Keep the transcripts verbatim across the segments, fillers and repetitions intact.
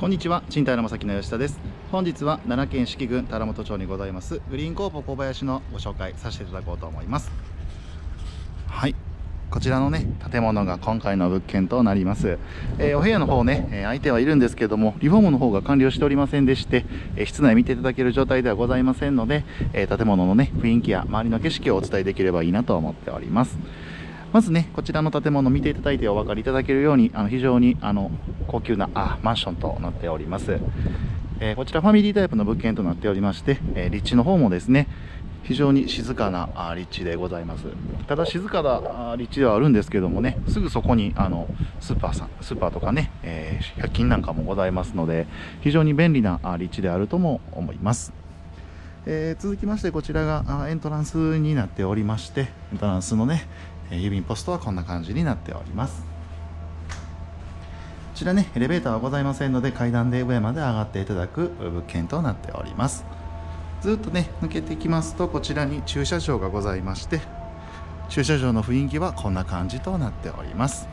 こんにちは、賃貸の正木の吉田です。本日は奈良県四季郡田原本町にございますグリーンコーポ小林のご紹介させていただこうと思います。はい、こちらのね建物が今回の物件となります。えー、お部屋の方ね、えー、空いてはいるんですけども、リフォームの方が完了しておりませんでして、えー、室内見ていただける状態ではございませんので、えー、建物のね雰囲気や周りの景色をお伝えできればいいなと思っております。まずね、こちらの建物を見ていただいてお分かりいただけるように、あの非常にあの高級なあマンションとなっております。えー、こちらファミリータイプの物件となっておりまして、えー、立地の方もですね、非常に静かなあ立地でございます。ただ静かなあ立地ではあるんですけどもね、すぐそこにあのスーパーさん、スーパーとかね、えー、百均なんかもございますので、非常に便利なあ立地であるとも思います。えー、続きましてこちらがエントランスになっておりまして、エントランスのね郵便ポストはこんな感じになっております。こちらねエレベーターはございませんので、階段で上まで上がっていただく物件となっております。ずっとね抜けていきますと、こちらに駐車場がございまして、駐車場の雰囲気はこんな感じとなっております。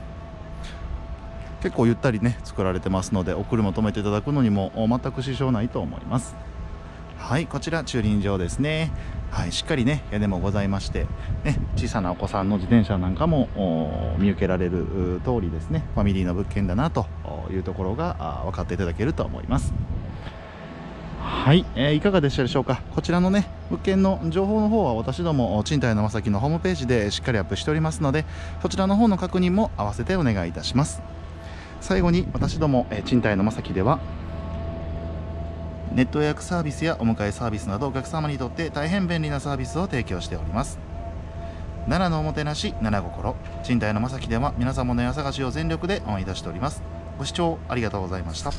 結構ゆったりね作られてますので、お車止めていただくのにも全く支障ないと思います。はい、こちら駐輪場ですね。はい、しっかりね屋根もございまして、ね、小さなお子さんの自転車なんかも見受けられる通りですね、ファミリーの物件だなというところが分かっていただけると思います。はい、えー、いかがでしたでしょうか。こちらのね物件の情報の方は私ども賃貸の正木のホームページでしっかりアップしておりますので、そちらの方の確認も合わせてお願いいたします。最後に私ども、えー、賃貸の正木ではネット予約サービスやお迎えサービスなど、お客様にとって大変便利なサービスを提供しております。奈良のおもてなし、奈良心。賃貸の正木では皆様の家探しを全力で応援いたしております。ご視聴ありがとうございました。